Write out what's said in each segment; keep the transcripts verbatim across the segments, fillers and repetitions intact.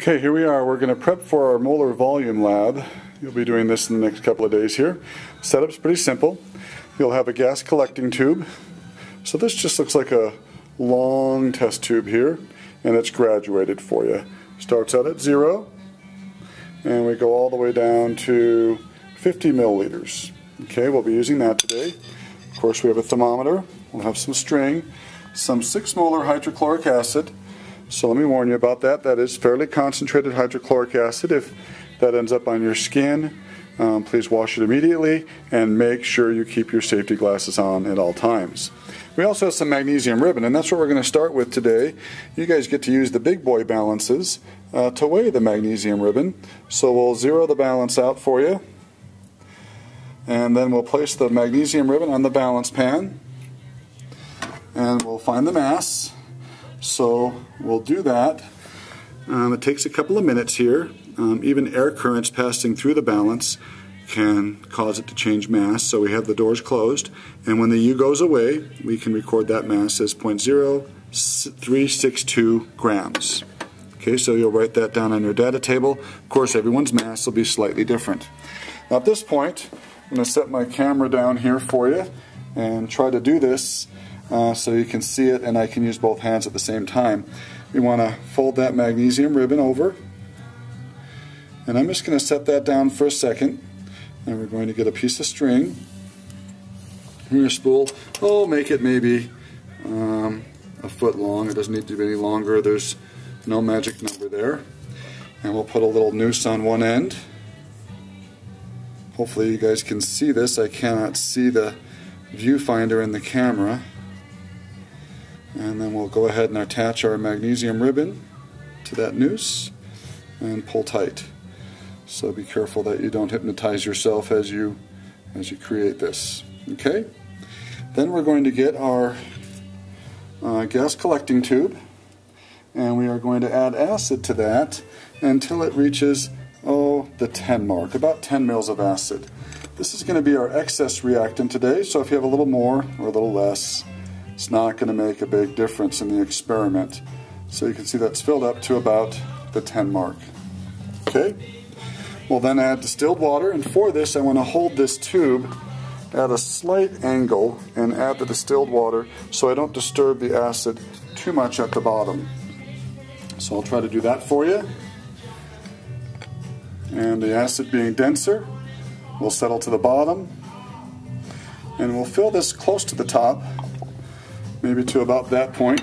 Okay, here we are. We're going to prep for our molar volume lab. You'll be doing this in the next couple of days here. Setup's pretty simple. You'll have a gas collecting tube. So this just looks like a long test tube here, and it's graduated for you. Starts out at zero, and we go all the way down to fifty milliliters. Okay, we'll be using that today. Of course, we have a thermometer. We'll have some string, some six molar hydrochloric acid. So let me warn you about that. That is fairly concentrated hydrochloric acid. If that ends up on your skin, um, please wash it immediately and make sure you keep your safety glasses on at all times. We also have some magnesium ribbon, and that's what we're going to start with today. You guys get to use the big boy balances uh, to weigh the magnesium ribbon. So we'll zero the balance out for you, and then we'll place the magnesium ribbon on the balance pan, and we'll find the mass. So we'll do that. Um, it takes a couple of minutes here. Um, even air currents passing through the balance can cause it to change mass, so we have the doors closed. And when the U goes away, we can record that mass as zero point zero three six two grams. Okay, so you'll write that down on your data table. Of course, everyone's mass will be slightly different. Now at this point, I'm going to set my camera down here for you and try to do this. Uh, so you can see it, and I can use both hands at the same time. We want to fold that magnesium ribbon over, and I'm just going to set that down for a second, and we're going to get a piece of string. I'm going to spool, oh, make it maybe um, a foot long. It doesn't need to be any longer. There's no magic number there. And we'll put a little noose on one end. Hopefully you guys can see this. I cannot see the viewfinder in the camera. And then we'll go ahead and attach our magnesium ribbon to that noose and pull tight. So be careful that you don't hypnotize yourself as you as you create this. Okay? Then we're going to get our uh, gas collecting tube, and we are going to add acid to that until it reaches, oh, the ten mark, about ten mils of acid. This is going to be our excess reactant today, so if you have a little more or a little less, it's not going to make a big difference in the experiment. So you can see that's filled up to about the ten mark. Okay, we'll then add distilled water, and for this I want to hold this tube at a slight angle and add the distilled water so I don't disturb the acid too much at the bottom. So I'll try to do that for you. And the acid being denser, we'll settle to the bottom, and we'll fill this close to the top, maybe to about that point.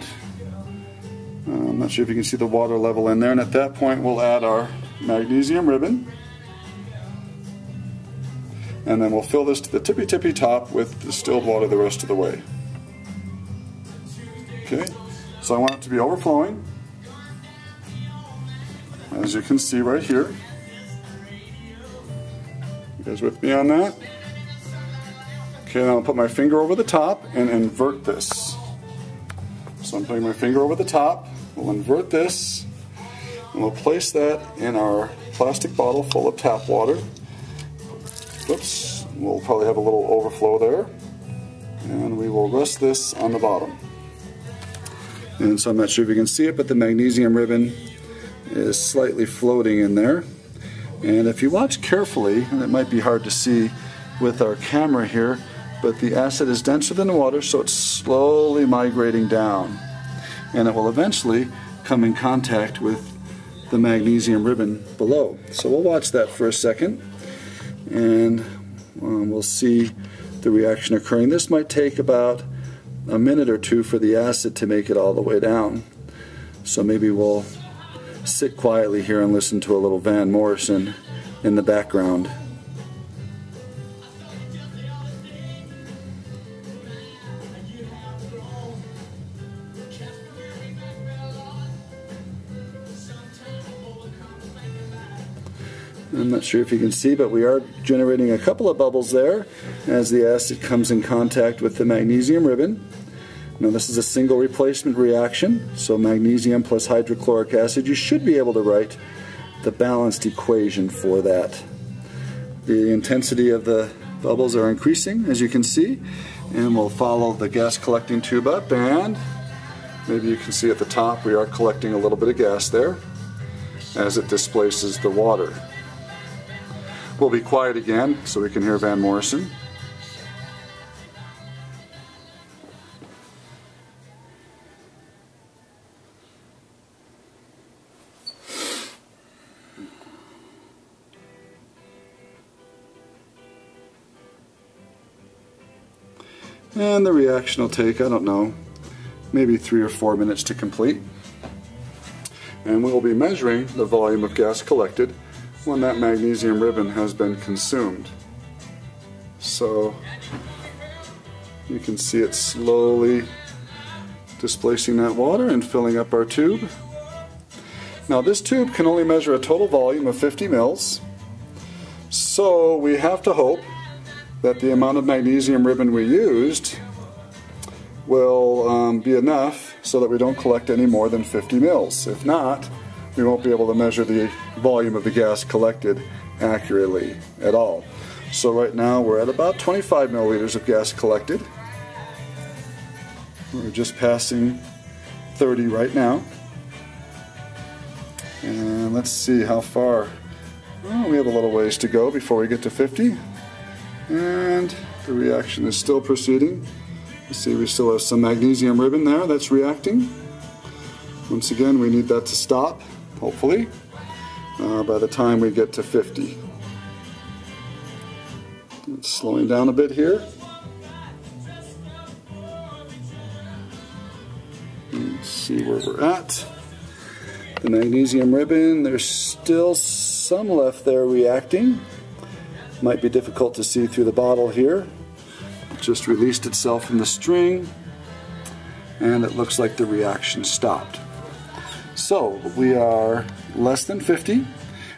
Uh, I'm not sure if you can see the water level in there, and at that point we'll add our magnesium ribbon, and then we'll fill this to the tippy tippy top with distilled water the rest of the way. Okay, so I want it to be overflowing, as you can see right here. You guys with me on that? Okay, now I'll put my finger over the top and invert this. So I'm putting my finger over the top, we'll invert this, and we'll place that in our plastic bottle full of tap water. Whoops, we'll probably have a little overflow there. And we will rest this on the bottom. And so I'm not sure if you can see it, but the magnesium ribbon is slightly floating in there. And if you watch carefully, and it might be hard to see with our camera here, but the acid is denser than the water, so it's slowly migrating down, and it will eventually come in contact with the magnesium ribbon below. So we'll watch that for a second, and um, we'll see the reaction occurring. This might take about a minute or two for the acid to make it all the way down. So maybe we'll sit quietly here and listen to a little Van Morrison in the background. I'm not sure if you can see, but we are generating a couple of bubbles there as the acid comes in contact with the magnesium ribbon. Now this is a single replacement reaction, so magnesium plus hydrochloric acid. You should be able to write the balanced equation for that. The intensity of the bubbles are increasing, as you can see, and we'll follow the gas collecting tube up, and maybe you can see at the top we are collecting a little bit of gas there. as it displaces the water. We'll be quiet again so we can hear Van Morrison. And the reaction will take, I don't know, maybe three or four minutes to complete. And we'll be measuring the volume of gas collected when that magnesium ribbon has been consumed. So you can see it slowly displacing that water and filling up our tube. Now this tube can only measure a total volume of fifty mils, so we have to hope that the amount of magnesium ribbon we used will um, be enough so that we don't collect any more than fifty mils. If not, we won't be able to measure the volume of the gas collected accurately at all. So right now we're at about twenty-five milliliters of gas collected. We're just passing thirty right now. And let's see how far. Well, we have a little ways to go before we get to fifty. And the reaction is still proceeding. You see we still have some magnesium ribbon there that's reacting. Once again, we need that to stop, hopefully, uh, by the time we get to fifty. It's slowing down a bit here. Let's see where we're at. The magnesium ribbon, there's still some left there reacting. Might be difficult to see through the bottle here. It just released itself from the string, and it looks like the reaction stopped. So we are less than fifty.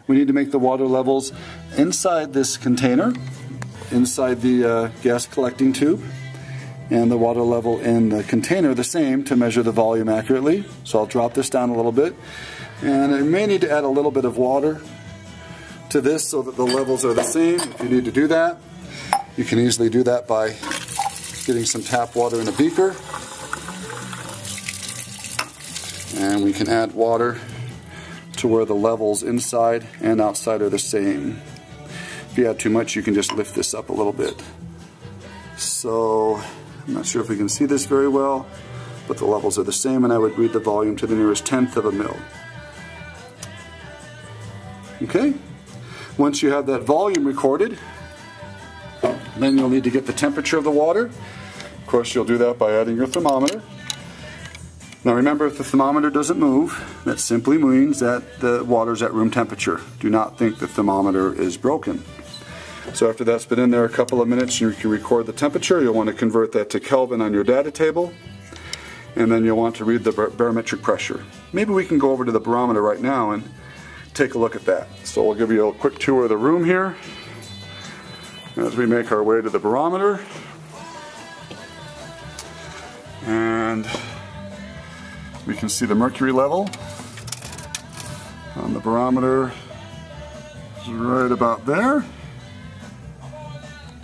We need to make the water levels inside this container, inside the uh, gas collecting tube, and the water level in the container the same to measure the volume accurately. So I'll drop this down a little bit, and I may need to add a little bit of water to this so that the levels are the same. If you need to do that, you can easily do that by getting some tap water in a beaker. And we can add water to where the levels inside and outside are the same. If you add too much, you can just lift this up a little bit. So I'm not sure if we can see this very well, but the levels are the same, and I would read the volume to the nearest tenth of a mil. Okay? Once you have that volume recorded, then you'll need to get the temperature of the water. Of course, you'll do that by adding your thermometer. Now remember, if the thermometer doesn't move, that simply means that the water's at room temperature. Do not think the thermometer is broken. So after that's been in there a couple of minutes, you can record the temperature. You'll want to convert that to Kelvin on your data table. And then you'll want to read the bar- barometric pressure. Maybe we can go over to the barometer right now and take a look at that. So we'll give you a quick tour of the room here as we make our way to the barometer. And we can see the mercury level on the barometer is right about there.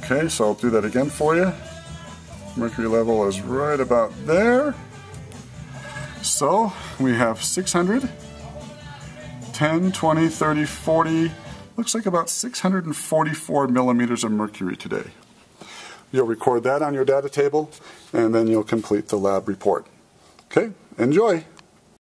Okay, so I'll do that again for you. Mercury level is right about there. So we have six hundred. ten, twenty, thirty, forty, looks like about six hundred forty-four millimeters of mercury today. You'll record that on your data table, and then you'll complete the lab report. Okay, enjoy.